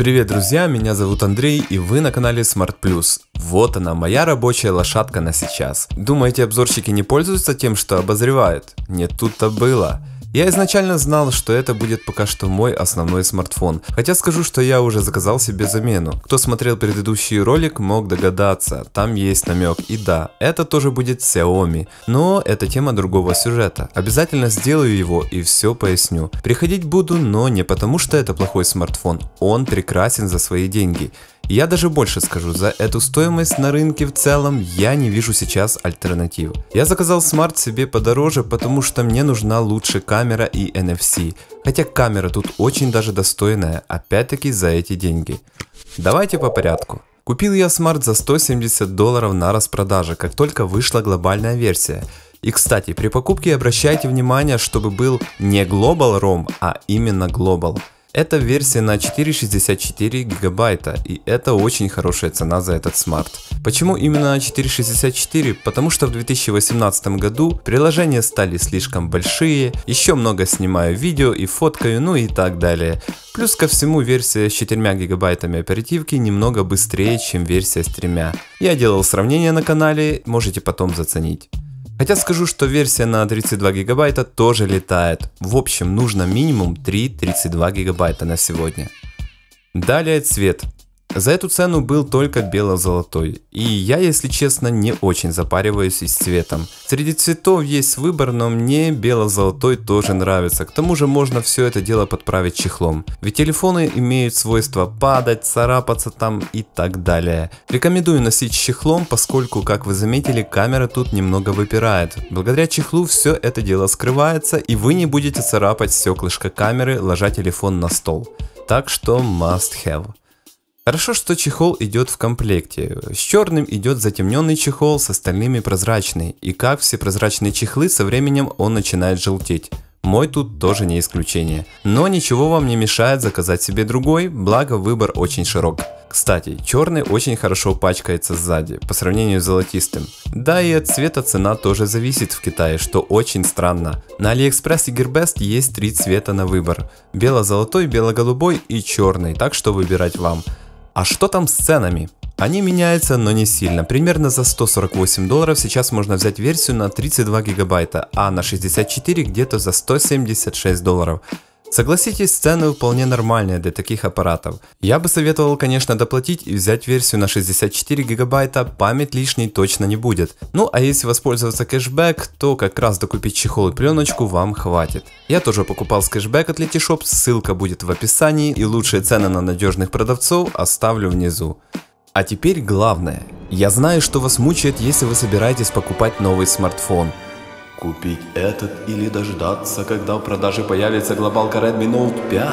Привет, друзья, меня зовут Андрей, и вы на канале Smart Plus. Вот она, моя рабочая лошадка на сейчас. Думаете, обзорщики не пользуются тем, что обозревают? Не тут-то было. Я изначально знал, что это будет пока что мой основной смартфон, хотя скажу, что я уже заказал себе замену. Кто смотрел предыдущий ролик, мог догадаться, там есть намек, и да, это тоже будет Xiaomi, но это тема другого сюжета. Обязательно сделаю его и все поясню. Приходить буду, но не потому, что это плохой смартфон, он прекрасен за свои деньги. Я даже больше скажу, за эту стоимость на рынке в целом я не вижу сейчас альтернатив. Я заказал смарт себе подороже, потому что мне нужна лучше камера и NFC. Хотя камера тут очень даже достойная, опять-таки за эти деньги. Давайте по порядку. Купил я смарт за $170 на распродаже, как только вышла глобальная версия. И кстати, при покупке обращайте внимание, чтобы был не Global ROM, а именно Global. Это версия на 4,64 гигабайта, и это очень хорошая цена за этот смарт. Почему именно 4,64? Потому что в 2018 году приложения стали слишком большие, еще много снимаю видео и фоткаю, ну и так далее. Плюс ко всему версия с 4 гигабайтами оперативки немного быстрее, чем версия с 3. Я делал сравнение на канале, можете потом заценить. Хотя скажу, что версия на 32 гигабайта тоже летает. В общем, нужно минимум 3 32 гигабайта на сегодня. Далее цвет. За эту цену был только бело-золотой. И я, если честно, не очень запариваюсь и с цветом. Среди цветов есть выбор, но мне бело-золотой тоже нравится. К тому же можно все это дело подправить чехлом. Ведь телефоны имеют свойство падать, царапаться там и так далее. Рекомендую носить чехлом, поскольку, как вы заметили, камера тут немного выпирает. Благодаря чехлу все это дело скрывается, и вы не будете царапать стеклышко камеры, ложа телефон на стол. Так что must have. Хорошо, что чехол идет в комплекте. С черным идет затемненный чехол, с остальными прозрачный. И как все прозрачные чехлы, со временем он начинает желтеть. Мой тут тоже не исключение. Но ничего вам не мешает заказать себе другой, благо выбор очень широк. Кстати, черный очень хорошо пачкается сзади, по сравнению с золотистым. Да и от цвета цена тоже зависит в Китае, что очень странно. На Алиэкспресс и Gearbest есть 3 цвета на выбор. Бело-золотой, бело-голубой и черный, так что выбирать вам. А что там с ценами? Они меняются, но не сильно. Примерно за $148 сейчас можно взять версию на 32 гигабайта, а на 64 где-то за $176. Согласитесь, цены вполне нормальные для таких аппаратов. Я бы советовал, конечно, доплатить и взять версию на 64 гигабайта, память лишней точно не будет. Ну а если воспользоваться кэшбэк, то как раз докупить чехол и пленочку вам хватит. Я тоже покупал с кэшбэк от Letyshop, ссылка будет в описании, и лучшие цены на надежных продавцов оставлю внизу. А теперь главное. Я знаю, что вас мучает, если вы собираетесь покупать новый смартфон. Купить этот или дождаться, когда в продаже появится глобалка Redmi Note 5?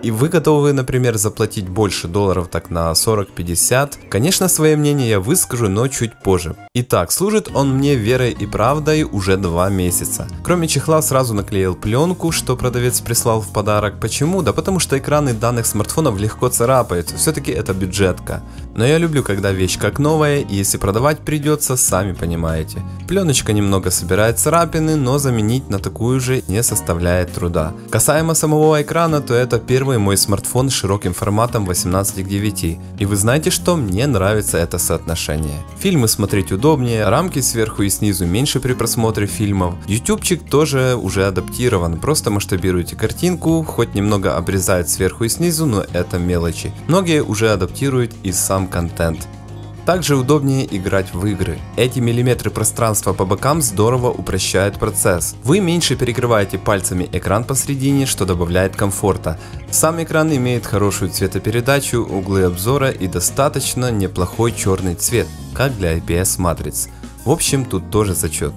И вы готовы, например, заплатить больше долларов так на 40-50? Конечно, свое мнение я выскажу, но чуть позже. Итак, служит он мне верой и правдой уже 2 месяца. Кроме чехла сразу наклеил пленку, что продавец прислал в подарок. Почему? Да потому что экраны данных смартфонов легко царапаются, все-таки это бюджетка. Но я люблю, когда вещь как новая, и если продавать придется, сами понимаете. Пленочка немного собирает царапины, но заменить на такую же не составляет труда. Касаемо самого экрана, то это первый мой смартфон с широким форматом 18:9. И вы знаете, что мне нравится это соотношение. Фильмы смотреть удобнее, рамки сверху и снизу меньше при просмотре фильмов. Ютубчик тоже уже адаптирован, просто масштабируйте картинку, хоть немного обрезает сверху и снизу, но это мелочи. Многие уже адаптируют и сам контент. Также удобнее играть в игры. Эти миллиметры пространства по бокам здорово упрощают процесс. Вы меньше перекрываете пальцами экран посредине, что добавляет комфорта. Сам экран имеет хорошую цветопередачу, углы обзора и достаточно неплохой черный цвет, как для IPS матриц. В общем, тут тоже зачет.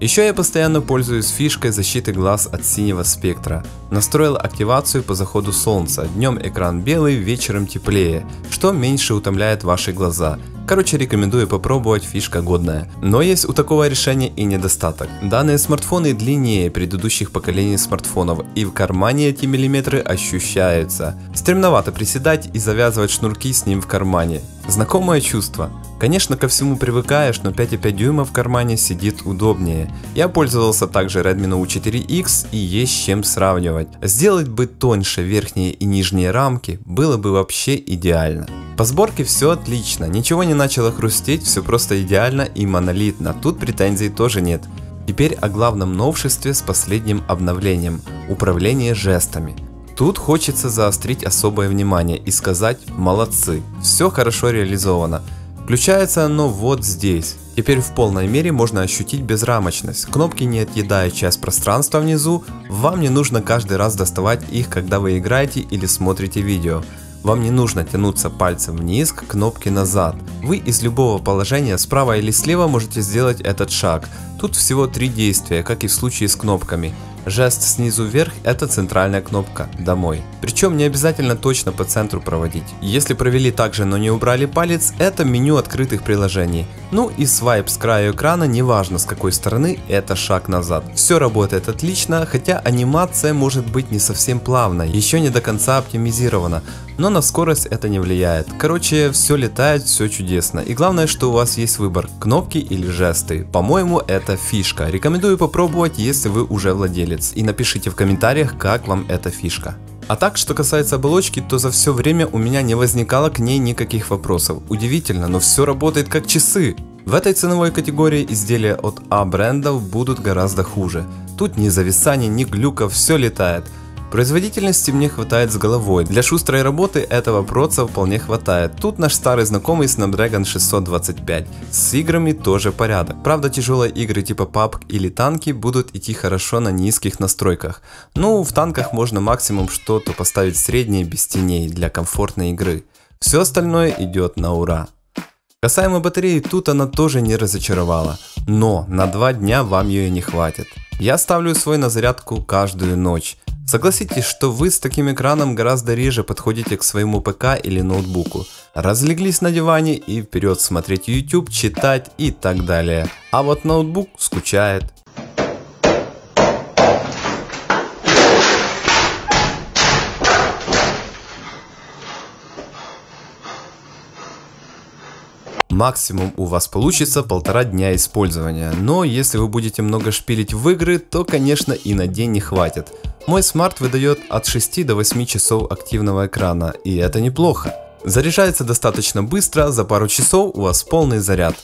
Еще я постоянно пользуюсь фишкой защиты глаз от синего спектра. Настроил активацию по заходу солнца, днем экран белый, вечером теплее, что меньше утомляет ваши глаза. Короче, рекомендую попробовать, фишка годная. Но есть у такого решения и недостаток. Данные смартфоны длиннее предыдущих поколений смартфонов, и в кармане эти миллиметры ощущаются. Стремновато приседать и завязывать шнурки с ним в кармане. Знакомое чувство? Конечно, ко всему привыкаешь, но 5,5 дюйма в кармане сидит удобнее. Я пользовался также Redmi Note 4X, и есть с чем сравнивать. Сделать бы тоньше верхние и нижние рамки, было бы вообще идеально. По сборке все отлично, ничего не начало хрустеть, все просто идеально и монолитно, тут претензий тоже нет. Теперь о главном новшестве с последним обновлением – управление жестами. Тут хочется заострить особое внимание и сказать «молодцы», все хорошо реализовано. Включается оно вот здесь. Теперь в полной мере можно ощутить безрамочность. Кнопки не отъедают часть пространства внизу, вам не нужно каждый раз доставать их, когда вы играете или смотрите видео. Вам не нужно тянуться пальцем вниз к кнопке назад. Вы из любого положения справа или слева можете сделать этот шаг. Тут всего 3 действия, как и в случае с кнопками. Жест снизу вверх – это центральная кнопка «Домой». Причем не обязательно точно по центру проводить. Если провели также, но не убрали палец – это меню открытых приложений. Ну и свайп с краю экрана, неважно с какой стороны, это шаг назад. Все работает отлично, хотя анимация может быть не совсем плавной, еще не до конца оптимизирована. Но на скорость это не влияет. Короче, все летает, все чудесно. И главное, что у вас есть выбор – кнопки или жесты. По-моему, это фишка. Рекомендую попробовать, если вы уже владелец. И напишите в комментариях, как вам эта фишка. А так, что касается оболочки, то за все время у меня не возникало к ней никаких вопросов. Удивительно, но все работает как часы. В этой ценовой категории изделия от А брендов будут гораздо хуже. Тут ни зависания, ни глюков, все летает. Производительности мне хватает с головой, для шустрой работы этого проца вполне хватает. Тут наш старый знакомый Snapdragon 625, с играми тоже порядок. Правда, тяжелые игры типа PUBG или танки будут идти хорошо на низких настройках. Ну, в танках можно максимум что-то поставить среднее без теней для комфортной игры. Все остальное идет на ура. Касаемо батареи, тут она тоже не разочаровала, но на 2 дня вам ее не хватит. Я ставлю свой на зарядку каждую ночь. Согласитесь, что вы с таким экраном гораздо реже подходите к своему ПК или ноутбуку. Разлеглись на диване и вперед смотреть YouTube, читать и так далее. А вот ноутбук скучает. Максимум у вас получится 1,5 дня использования, но если вы будете много шпилить в игры, то конечно и на день не хватит. Мой смарт выдает от 6 до 8 часов активного экрана, и это неплохо. Заряжается достаточно быстро, за пару часов у вас полный заряд.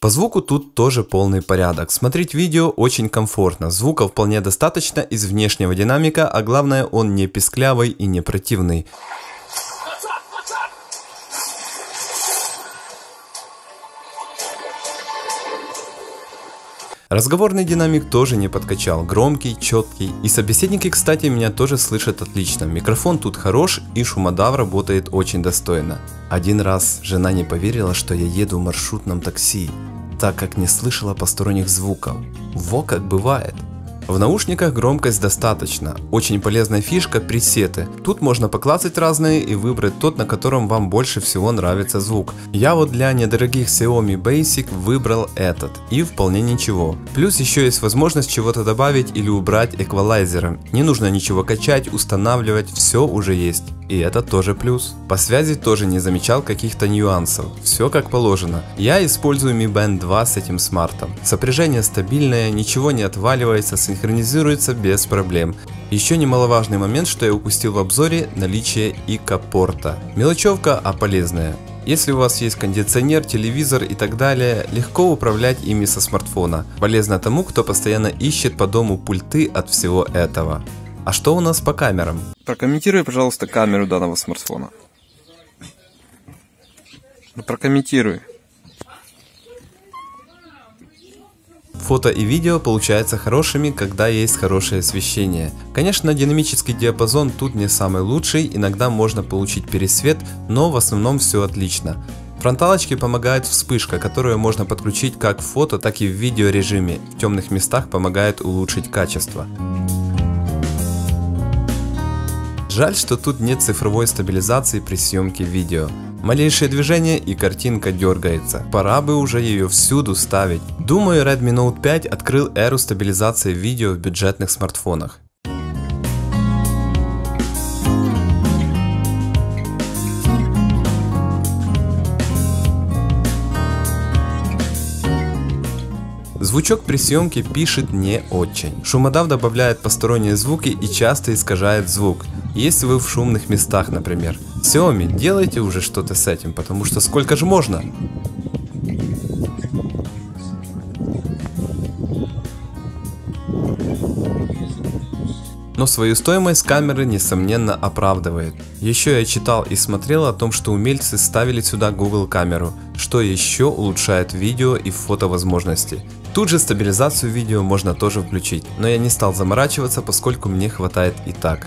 По звуку тут тоже полный порядок, смотреть видео очень комфортно, звука вполне достаточно из внешнего динамика, а главное, он не писклявый и не противный. Разговорный динамик тоже не подкачал, громкий, четкий. И собеседники, кстати, меня тоже слышат отлично. Микрофон тут хорош и шумодав работает очень достойно. Один раз жена не поверила, что я еду в маршрутном такси, так как не слышала посторонних звуков. Во как бывает. В наушниках громкость достаточно. Очень полезная фишка — пресеты. Тут можно поклацать разные и выбрать тот, на котором вам больше всего нравится звук. Я вот для недорогих Xiaomi Basic выбрал этот, и вполне ничего. Плюс еще есть возможность чего-то добавить или убрать эквалайзером. Не нужно ничего качать, устанавливать, все уже есть. И это тоже плюс. По связи тоже не замечал каких-то нюансов. Все как положено. Я использую Mi Band 2 с этим смартом. Сопряжение стабильное, ничего не отваливается, синхронизируется без проблем. Еще немаловажный момент, что я упустил в обзоре — наличие ИК-порта. Мелочевка, а полезная. Если у вас есть кондиционер, телевизор и так далее, легко управлять ими со смартфона. Полезно тому, кто постоянно ищет по дому пульты от всего этого. А что у нас по камерам? Прокомментируй, пожалуйста, камеру данного смартфона. Прокомментируй. Фото и видео получаются хорошими, когда есть хорошее освещение. Конечно, динамический диапазон тут не самый лучший, иногда можно получить пересвет, но в основном все отлично. Фронталочке помогает вспышка, которую можно подключить как в фото, так и в видеорежиме. В темных местах помогает улучшить качество. Жаль, что тут нет цифровой стабилизации при съемке видео. Малейшее движение, и картинка дергается. Пора бы уже ее всюду ставить. Думаю, Redmi Note 5 открыл эру стабилизации видео в бюджетных смартфонах. Звучок при съемке пишет не очень. Шумодав добавляет посторонние звуки и часто искажает звук, если вы в шумных местах, например. Xiaomi, делайте уже что-то с этим, потому что сколько же можно? Но свою стоимость камеры несомненно оправдывает. Еще я читал и смотрел о том, что умельцы ставили сюда Google камеру, что еще улучшает видео и фото возможности. Тут же стабилизацию видео можно тоже включить, но я не стал заморачиваться, поскольку мне хватает и так.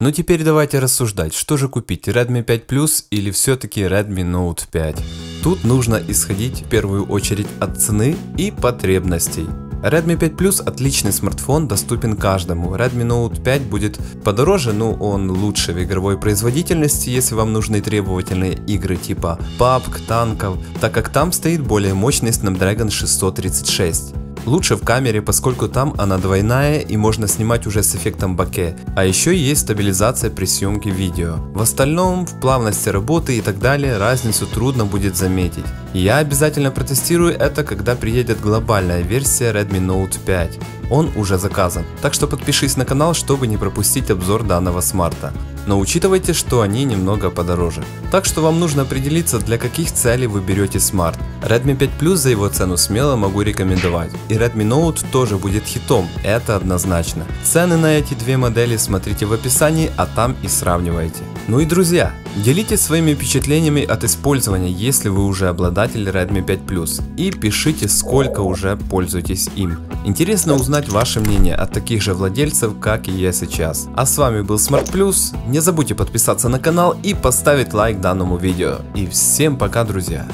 Ну теперь давайте рассуждать, что же купить, Redmi 5 Plus или все-таки Redmi Note 5. Тут нужно исходить в первую очередь от цены и потребностей. Redmi 5 Plus отличный смартфон, доступен каждому. Redmi Note 5 будет подороже, но он лучше в игровой производительности, если вам нужны требовательные игры типа PUBG, танков, так как там стоит более мощный Snapdragon 636. Лучше в камере, поскольку там она двойная и можно снимать уже с эффектом боке, а еще есть стабилизация при съемке видео. В остальном, в плавности работы и так далее, разницу трудно будет заметить. Я обязательно протестирую это, когда приедет глобальная версия Redmi Note 5. Он уже заказан, так что подпишись на канал, чтобы не пропустить обзор данного смарта. Но учитывайте, что они немного подороже. Так что вам нужно определиться, для каких целей вы берете смарт. Redmi 5 Plus за его цену смело могу рекомендовать. И Redmi Note тоже будет хитом, это однозначно. Цены на эти две модели смотрите в описании, а там и сравнивайте. Ну и друзья, делитесь своими впечатлениями от использования, если вы уже обладатель Redmi 5 Plus. И пишите, сколько уже пользуетесь им. Интересно узнать ваше мнение от таких же владельцев, как и я сейчас. А с вами был Smart Plus. Не забудьте подписаться на канал и поставить лайк данному видео. И всем пока, друзья!